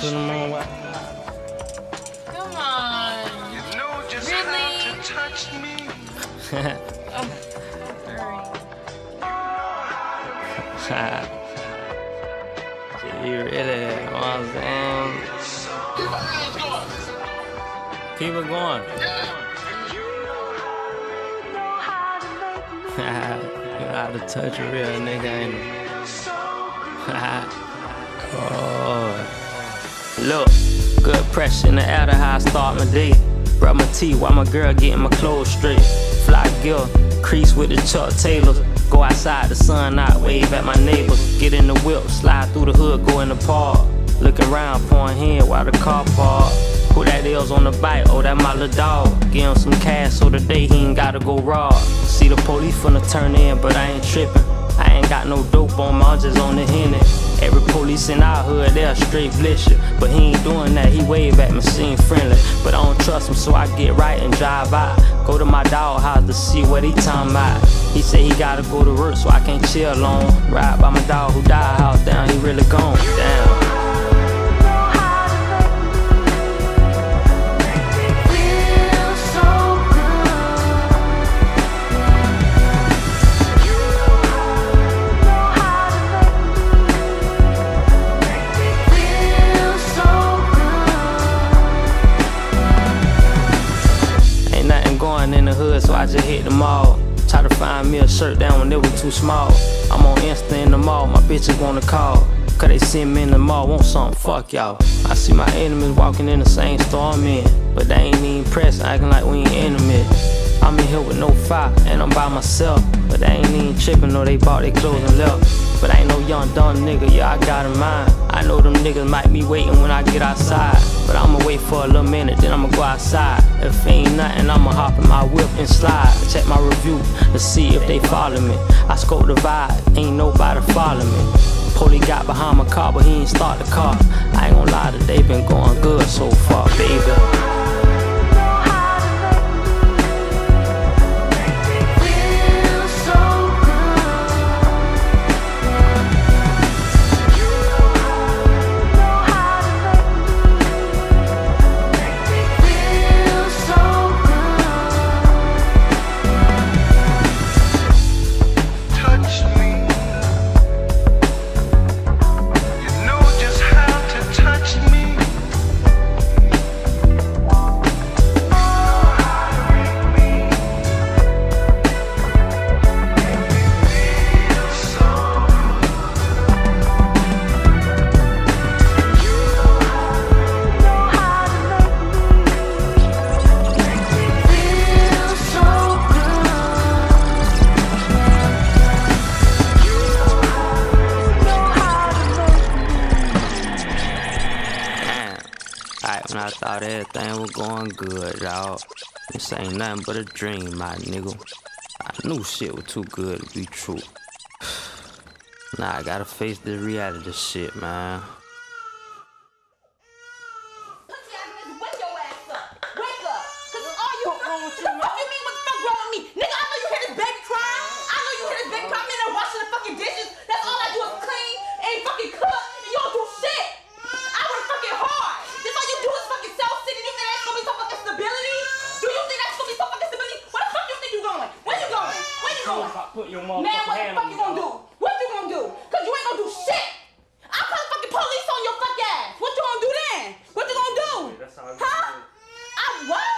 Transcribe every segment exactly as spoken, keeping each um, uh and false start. put them on while. Come on. You know just really? How to touch me. Oh, sorry. You really want to end? Keep it going. You know how to touch a real nigga, ain't you? Oh. Look, good pressure in the air to how I start my day. Rub my tea while my girl getting my clothes straight. Fly girl, crease with the Chuck Taylors. Go outside, the sun out, wave at my neighbors. Get in the whip, slide through the hood, go in the park. Looking around, pouring head while the car park. Who that is on the bike? Oh, that my little dog. Give him some cash so today he ain't gotta go raw. See the police finna turn in, but I ain't tripping. I ain't got no dope on me, I'm just on the Henny. Every police in our hood, they'll straight blitz you. But he ain't doing that, he wave at me, seem friendly. But I don't trust him, so I get right and drive by. Go to my dog house to see what he talking about. He said he gotta go to work, so I can't chill long. Ride by my dog who died house down, he really gone. Damn. In the hood, so I just hit the mall. Try to find me a shirt down when they were too small. I'm on Insta in the mall, my bitches wanna call. Cause they send me in the mall, want something, fuck y'all. I see my enemies walking in the same store I'm in. But they ain't even pressing, acting like we ain't enemies. I'm in here with no fire, and I'm by myself. But they ain't even tripping, though they bought their clothes and left. But I ain't no young dumb nigga, yeah, I got in mind. I know them niggas might be waiting when I get outside. But I'ma wait for a little minute, then I'ma go outside. If ain't nothing, I'ma hop in my whip and slide. Check my review to see if they follow me. I scope the vibe, ain't nobody follow me. Police got behind my car, but he ain't start the car. I ain't gonna lie, they been going good so far, baby. When I thought everything was going good, dawg. This ain't nothing but a dream, my nigga. I knew shit was too good to be true. Nah, I gotta face the reality shit, man. Look at this, wake your ass up. Wake up. Cause it's all you wrong with you. What you mean? What the fuck wrong with me? Nigga, I know you hear this baby crying. I know you hear this baby crying. I'm in there washing the fucking dishes. That's all I do is clean and fucking cook. And you don't do shit. I work fucking hard. This all you do is fucking self-sitting. You think that's gonna be some fucking stability? Do you think that's gonna be some fucking stability? Where the fuck you think you going? Where you going? Where you going? Put your mom man, what the fuck you gonna do? What you gonna do? Cause you ain't gonna do shit. I'll call the fucking police on your fuck ass. What you gonna do then? What you gonna do? Huh? I what?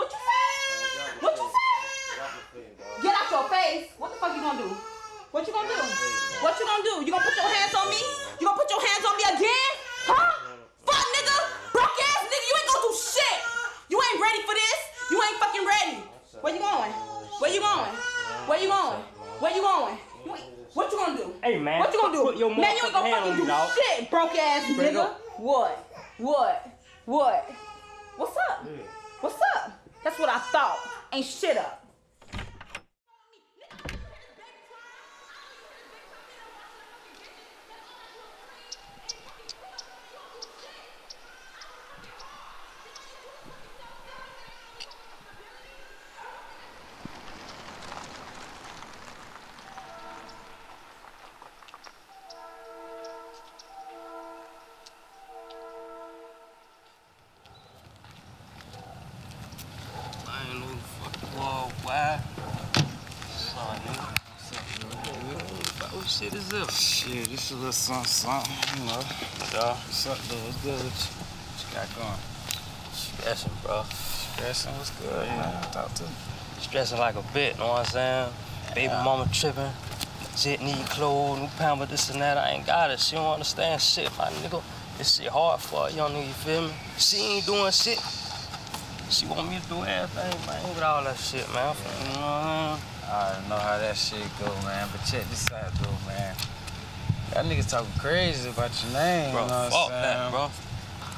What you say? What you say? Get out your face. What the fuck you gonna do? What you gonna do? What you gonna do? You gonna put your hands on me? You gonna put your hands on me again? Huh? Fuck nigga, broke ass nigga, you ain't gonna do shit. You ain't ready for this. You ain't fucking ready. Where you going? Where you going? Where you going? Where you going? You what you gonna do? Hey man, what you gonna do? Put your man, you ain't gonna fucking do dog. Shit, broke ass nigga. What? What? What? What's up? Yeah. What's up? That's what I thought. Ain't shit up. wide. Son, you know what's up, what shit is up? Shit, this is a little something, something, you know. Duh. What's up, though? What's good? What you got going? Stressing, bro. Stressing? What's good, yeah. man? Talk to me. Stressing like a bit, know what I'm saying? Baby yeah. mama tripping. Shit, need clothes, new pamper, this and that. I ain't got it. She don't understand shit, my nigga. This shit hard for her, young nigga, you feel me? She ain't doing shit. She want me to do everything, man, with all that shit, man. Yeah. You know what I mean? I already know how that shit go, man. But check this out, though, man. That niggas talking crazy about your name, bro, you know what fuck I'm that, bro.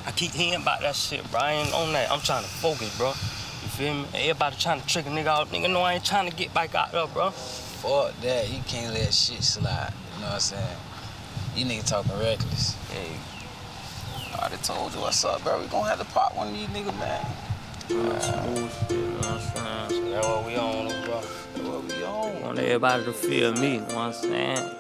I keep hearing about that shit, bro. I ain't on that. I'm trying to focus, bro. You feel me? Everybody trying to trick a nigga out. Nigga know I ain't trying to get back out there, bro. Fuck that. You can't let shit slide, you know what I'm saying? You niggas talking reckless. Hey. I already told you what's up, bro. We gonna have to pop one of these niggas, man. Right. You know what I'm saying? So that's what we on, bro. That's what we on. I want everybody to feel me, you know what I'm saying?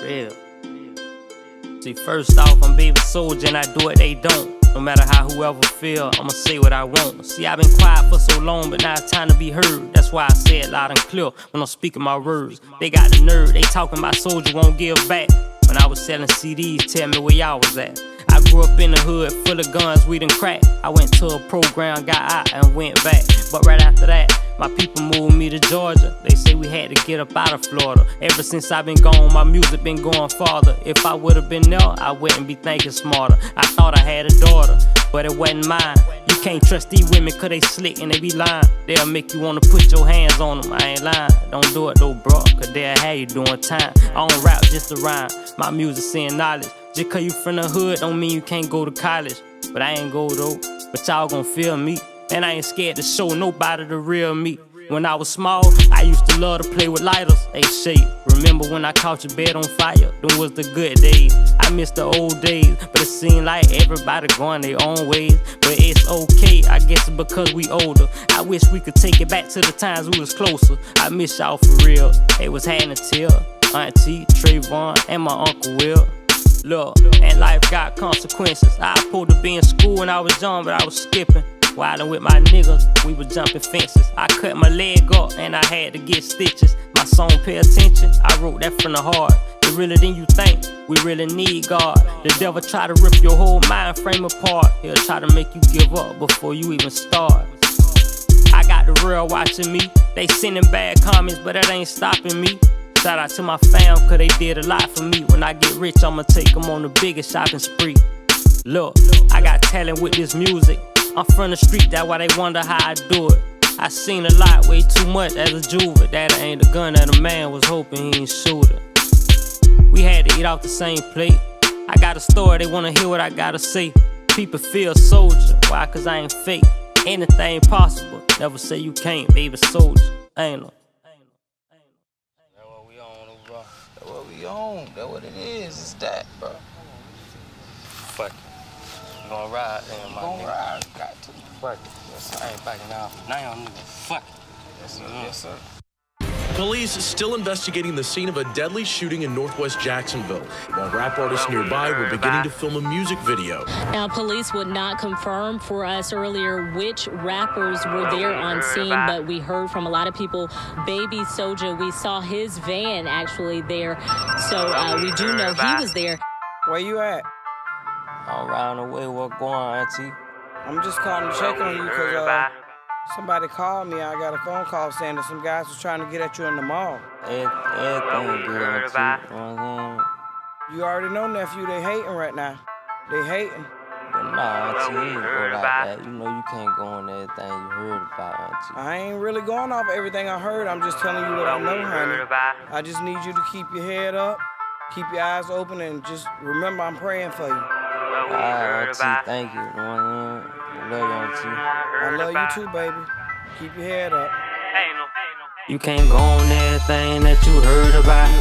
Real. See, first off, I'm Baby Soulja and I do what they don't. No matter how whoever feel, I'ma say what I want. See, I've been quiet for so long, but now it's time to be heard. That's why I say it loud and clear when I'm speaking my words. They got the nerve, they talking about Soulja won't give back. When I was selling C Ds, tell me where y'all was at. I grew up in the hood, full of guns, we done cracked. I went to a program, got out and went back. But right after that, my people moved me to Georgia. They say we had to get up out of Florida. Ever since I've been gone, my music been going farther. If I would've been there, I wouldn't be thinking smarter. I thought I had a daughter, but it wasn't mine. You can't trust these women cause they slick and they be lying. They'll make you wanna put your hands on them, I ain't lying. Don't do it though, bro, cause they'll have you doing time. I don't rap just to rhyme, my music's saying knowledge. Just cause you from the hood don't mean you can't go to college. But I ain't go though, but y'all gon' feel me. And I ain't scared to show nobody the real me. When I was small, I used to love to play with lighters. Hey, shit, remember when I caught your bed on fire? Them was the good days. I miss the old days, but it seemed like everybody going their own ways. But it's okay, I guess it's because we older. I wish we could take it back to the times we was closer. I miss y'all for real. They was handin' till Auntie, Trayvon, and my Uncle Will. Look, and life got consequences. I pulled to be in school when I was young, but I was skipping. Wildin' with my niggas, we were jumping fences. I cut my leg up and I had to get stitches. My song Pay Attention, I wrote that from the heart. It realer than you think, we really need God. The devil try to rip your whole mind frame apart. He'll try to make you give up before you even start. I got the real watching me. They sending bad comments, but that ain't stopping me. Shout out to my fam, cause they did a lot for me. When I get rich, I'ma take them on the biggest shopping spree. Look, I got talent with this music. I'm from the street, that's why they wonder how I do it. I seen a lot, way too much as a juvenile. That ain't the gun that a man was hoping he ain't shoot it. We had to eat off the same plate. I got a story, they wanna hear what I gotta say. People feel Soulja, why? Cause I ain't fake. Anything possible, never say you can't. Baby Soulja, ain't no. That's what we on, bro. That's what we on, that's what it is, it's that, bro. Fuck it. You gon' ride, damn, my nigga. You gon' ride, got to. Fuck it. Yes, I ain't backing out. Now you don't even fuck it. Yes, sir. Yes, sir. Police is still investigating the scene of a deadly shooting in northwest Jacksonville, while rap artists nearby were beginning to film a music video. Now, police would not confirm for us earlier which rappers were there on scene, but we heard from a lot of people. Baby Soulja, we saw his van actually there, so uh, we do know he was there. Where you at? All round the way, what going on, Auntie? I'm just calling to check on you because uh, somebody called me. I got a phone call saying that some guys was trying to get at you in the mall. Everything good, Auntie. You know what I'm. You already know, nephew, they hating right now. They hating. But nah, Auntie, you ain't go like that. You know you can't go on everything you heard about, Auntie. I ain't really going off everything I heard. I'm just telling you what I know, honey. I just need you to keep your head up, keep your eyes open, and just remember I'm praying for you. All right, Auntie, thank you. I love you, Auntie. I love you too, baby. Keep your head up. You can't go on everything that you heard about.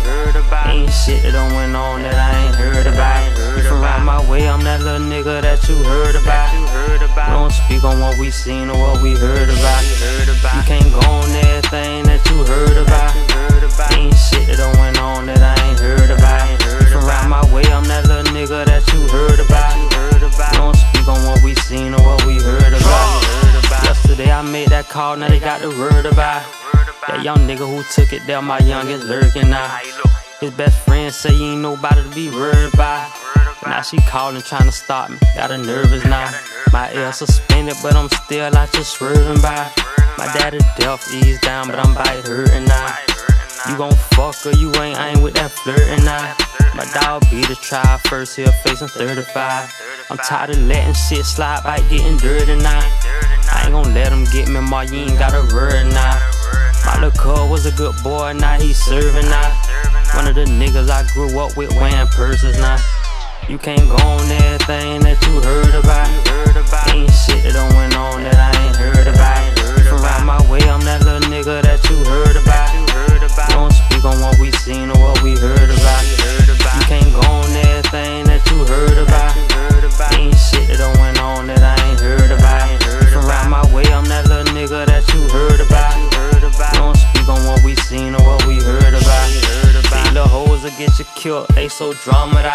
Ain't shit that done went on that I ain't heard about. If you ride my way, I'm that little nigga that you heard about. Don't speak on what we seen or what we heard about. You can't go on everything that you heard about. Ain't shit that done went on that I ain't heard about. If you ride my way, I'm that little nigga that you heard about. Don't speak on what we seen or what we heard about. Yesterday I made that call, now they got the word about that young nigga who took it down. My youngest lurking now. His best friend say he ain't nobody to be worried by. Now she calling, trying to stop me, got her nervous now. My ear suspended, but I'm still out just swerving by. My daddy death ease down, but I'm by hurting now. You gon' fuck or you ain't, I ain't with that flirting now. My dog beat a try first, he'll face him thirty-five. I'm tired of letting shit slide by getting dirty now. I ain't gon' let him get me, ma, you ain't got a word now. My little cub was a good boy, now he serving now. One of the niggas I grew up with wearing purses now. You can't go on everything that you heard about. Ain't shit that done went on that I ain't heard about. From around my way, I'm that little nigga that you heard about. Don't speak on what we seen or what we heard about. You can't go on everything that you heard about. Ain't shit that done went on that I ain't heard about. From around my way, I'm that little nigga that you heard about. Don't speak on what we seen or what we heard about. These little hoes will get you killed, they so dramatic.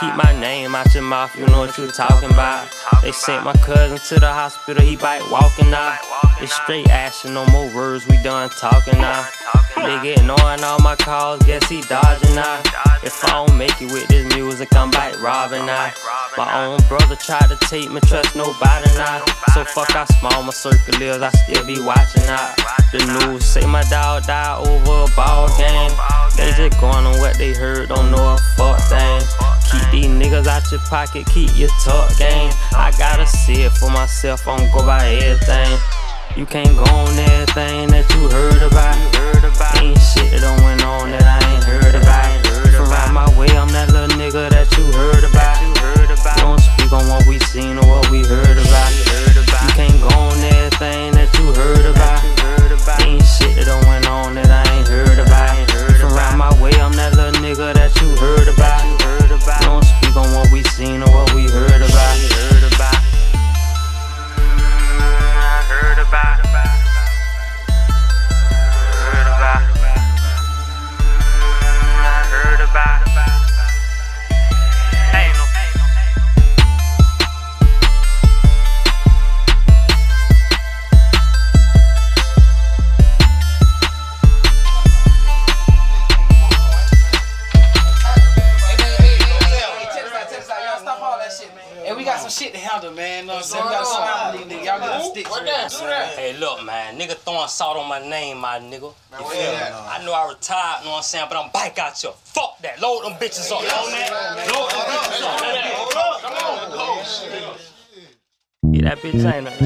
Keep my name out your mouth, you know what you talking about. They sent my cousin to the hospital, he bite walking out. It's straight action, no more words, we done talking now. Nigga ignoring all my calls, guess he dodging now. If I don't make it with this music, I'm bite robbing now. My own brother tried to take me, trust nobody now. So fuck how small my circle is, I still be watching out. The news say my dog died over a ball game. They just going on what they heard, don't know a fuck thing. Keep these niggas out your pocket, keep your tuck game. I gotta see it for myself, I don't go by everything. You can't go on everything that you heard about. Ain't shit that done went on that I ain't heard about. From around my way, I'm that little nigga that you heard about. Don't speak on what we seen or what we heard about. You can't go on everything that you heard about. Ain't shit that done went on that I ain't heard about. From around my way, I'm that little nigga that you heard about. Don't speak on what we seen or what we heard about. Heard about. I heard about. Heard about. I heard about. Shit to handle, man. No, so we gotta stop these niggas. Y'all gotta stick to it. Hey, look, man. Nigga throwing salt on my name, my nigga. You feel me? I know I retired, know what I'm saying, but I'm bike out here. Fuck that. Load them bitches up. Load that. Load them bitches up. Come on, go. Yeah, that bitch ain't a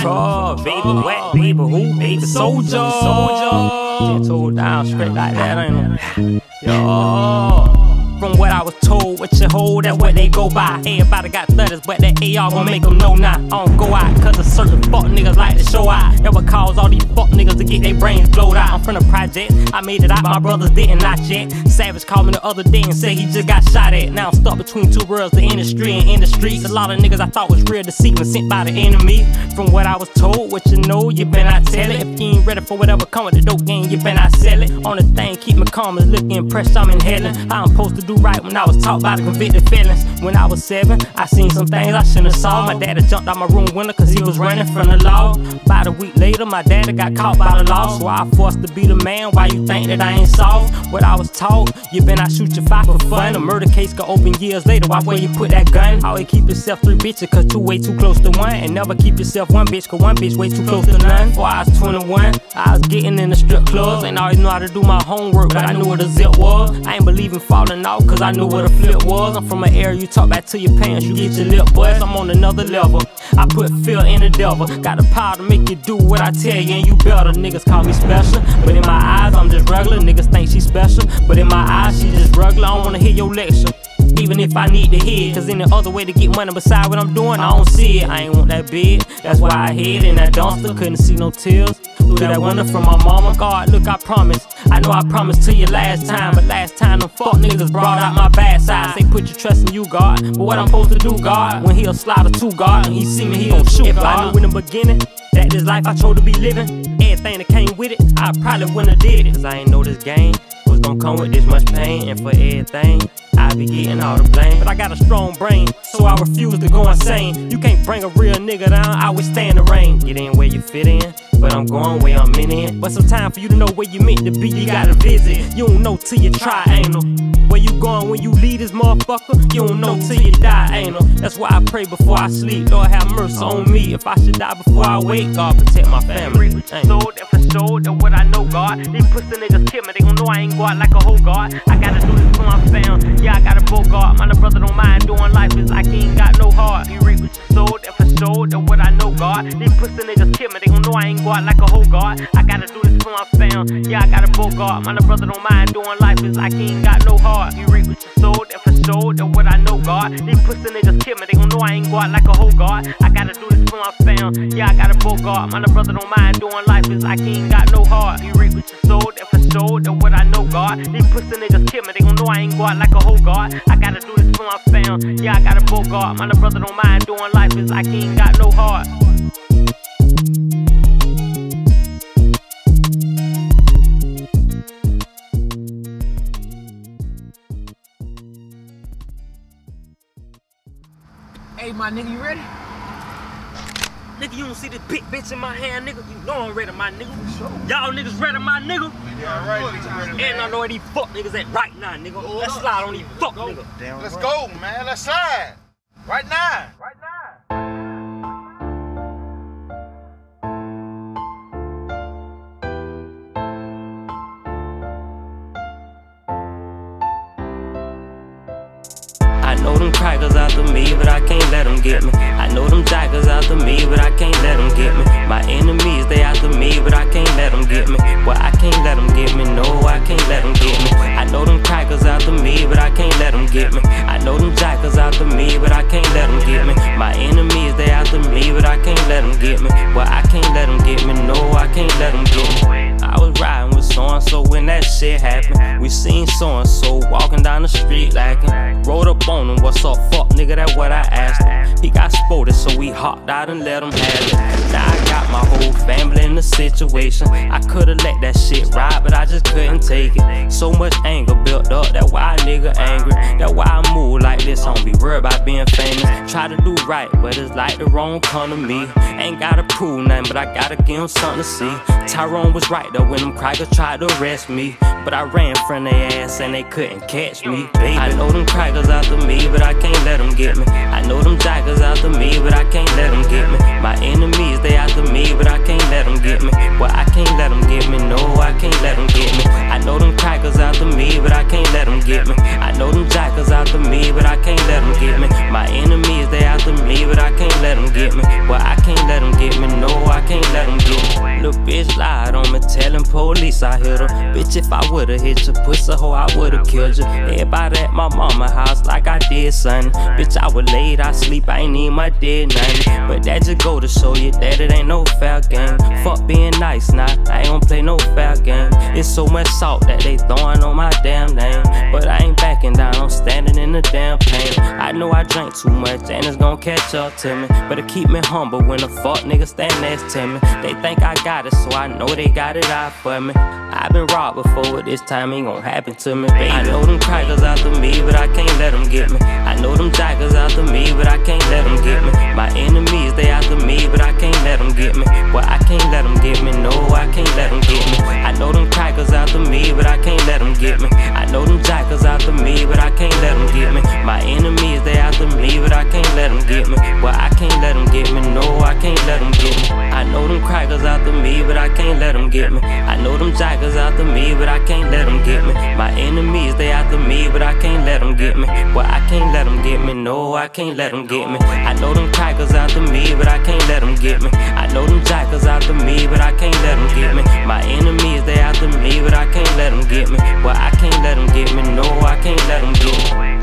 dog. Baby wet, baby who? Baby Soulja. Soulja. Get told down straight like that, ain't it? Yo. From what I was told, what you hold, that's what they go by. Everybody got thudders, but that A R gon' make them know not. I don't go out, cause a certain fuck niggas like to show out. That would cause all these fuck niggas to get their brains blowed out. I'm from the project, I made it out, my brothers didn't not yet. Savage called me the other day and said he just got shot at. Now I'm stuck between two worlds, the industry and in the streets. A lot of niggas I thought was real deceit was sent by the enemy. From what I was told, what you know, you been I tell it. If you ain't ready for whatever come with the dope game, you been I sell it. On the thing, keep me calm and looking pressed, I'm in heaven. I'm supposed to do right when I was taught by the convicted felons. When I was seven, I seen some things I shouldn't have saw. My daddy jumped out my room window cause he was running from the law. About a week later, my daddy got caught by the law. So I forced to be the man, why you think that I ain't soft? What I was taught, you been I shoot your fight for fun. A murder case could open years later, why where you put that gun? Always keep yourself three bitches cause two way too close to one. And never keep yourself one bitch cause one bitch way too close to none. Before I was twenty-one, I was getting in the strip clubs. Ain't always know how to do my homework, but I knew what a zip was. I ain't believe in falling off cause I knew what a flip was. I'm from an area you talk back to your parents, you get your lip buzz. I'm on another level, I put fear in the devil. Got the power to make you do what I tell you and you better. Niggas call me special, but in my eyes I'm just regular. Niggas think she special, but in my eyes she just regular. I don't wanna hear your lecture, even if I need to hear. Cause any other way to get money beside what I'm doing, I don't see it. I ain't want that bed, that's why I hid in that dumpster. Couldn't see no tears through that window from my mama. God, look, I promise. I know I promised to you last time, but last time them fuck niggas brought out my bad side. They put your trust in you, God, but what I'm supposed to do, God? When he'll slide a two, God, and he see me, he gon' shoot, God. If I knew in the beginning that this life I chose to be living, everything that came with it, I probably wouldn't have did it. Cause I ain't know this game. gon' come with this much pain, and for everything I be getting all the blame. But I got a strong brain, so I refuse to go insane. You can't bring a real nigga down, I withstand the rain. Get in where you fit in, but I'm going where I'm in it. But some time for you to know where you meant to be, you gotta visit. You don't know till you try, ain't no. Where you going when you leave this motherfucker? You don't know till you die, ain't no. That's why I pray before I sleep. Lord have mercy on me. If I should die before I wake, God protect my family. Sold and for sold and what I know, God. These pussy niggas kill me, they gon' know I ain't go out like a whole guard. I gotta do this for my fam. Yeah, I gotta bogart. My little brother don't mind doing life, it's like he ain't got no heart. He reap sold and for sold and what I know, God. These pussy niggas kill me, they gon' know I ain't go out like a whole guard. I gotta do this for my fam. Yeah, I gotta bogart. My little brother don't mind doing life, it's like he ain't got no heart. He reap sold and for sold and what I know, God. These pussy niggas kill me, they gon' know I ain't go out like a whole guard. I gotta do this for my fam. Yeah, I gotta bogart. My little brother don't mind doing life, it's like he ain't got no heart. He reap sold and for sold and what I know, God. These pussy niggas kill me, they gon' know I ain't go out like a whole guard. I gotta do this for my fam. Yeah, I gotta bogart. My little brother don't mind doing life, it's like he ain't got no heart. Hey, my nigga, you ready? Nigga, you don't see this big bitch in my hand, nigga? You know I'm ready, my nigga. Sure. Y'all niggas ready, my nigga? Yeah, right, nigga. And man. I know where these fuck niggas at right now, nigga. Hold Let's up. slide on these fuck niggas. Damn Let's right. go, man. Let's slide. Right now. Right now. I know them crackers after me, but I can't let them get me. I know them jackers after me, but I can't let them get me. My enemies, they after me, but I can't let them get me. Well, I can't let them get me, no, I can't let them get me. I know them crackers after me, but I can't let them get me. I know them jackers after me, but I can't let them get me. My enemies, they after me, but I can't let them get me. Well, I can't let them get me, no, I can't let them get me. I was riding with so-and-so when that shit happened. We seen so-and-so walking down the street lacking. Rode up on him. What's up, fuck nigga, that what I asked him. He got spotted, so we hopped out and let him have it. Now I got my whole family in the situation. I could've let that shit ride, but I just couldn't take it. So much anger built up, that's why a nigga angry. That's why I move like this, I don't be worried about being famous. Try to do right, but it's like the wrong come to me. Ain't gotta prove nothing, but I gotta give him something to see. Tyrone was right though, when them crackers tried to arrest me. But I ran from their ass and they couldn't catch me. Baby. I know them crackers after me, but I can't let them get me. I know them jackers after me, but I can't let them get me. My enemies, they after me, but I can't let them get me. Well, I can't let them get me, no, I can't let them get me. I know them crackers after me, but I can't let them get me. I know them jackers after me, but I can't let them get me. My enemies, they after me, but I can't let them get me. Well, I can't let them get me, no, I can't let them get me. Little bitch lied on me, telling police I hit her. Bitch, if I would've hit you, pussy hoe, I would've killed you. Everybody at my mama house like I did something. Bitch, I was late, I sleep, I ain't need my dead nothing. But that just go to show you that it ain't no foul game. Fuck being nice now, nah, I ain't gon' play no foul game. It's so much salt that they throwing on my damn name. But I ain't backing down, I'm standing in the damn pain. I know I drank too much and it's gon' catch up to me. But it keep me humble when the fuck niggas stand next to me. They think I got it, so I know they got it out for me. I been robbed before, but this time ain't gon' happen to me, baby. I know them crackers after me, but I can't let them get me. I know them jackers after me, but I can't let them get me. My enemies, they after me, but I can't let them get me. Well, I can't let them get me, no, I can't let them get me. I know them crackers after me, but I can't let them get me. I know them jackers after me, but I can't let them get me. My enemies, they after me, but I can't let them get me. Well, I can't let them get me, no, I can't let them get me. I know them crackers after me, but I can't let them get me. I know them jackers after me, but I can't let them get me. My enemies, they after me, but I can't let them get me. Well, I can't let them get me, no, I can't let them get me. I know them crackers after me, but I can't let them get me. I know them jackers after me, but I can't let them get me. My enemies, they after me, but I can't let them get me. Well, I can't let them get me, no, I can't let them get me.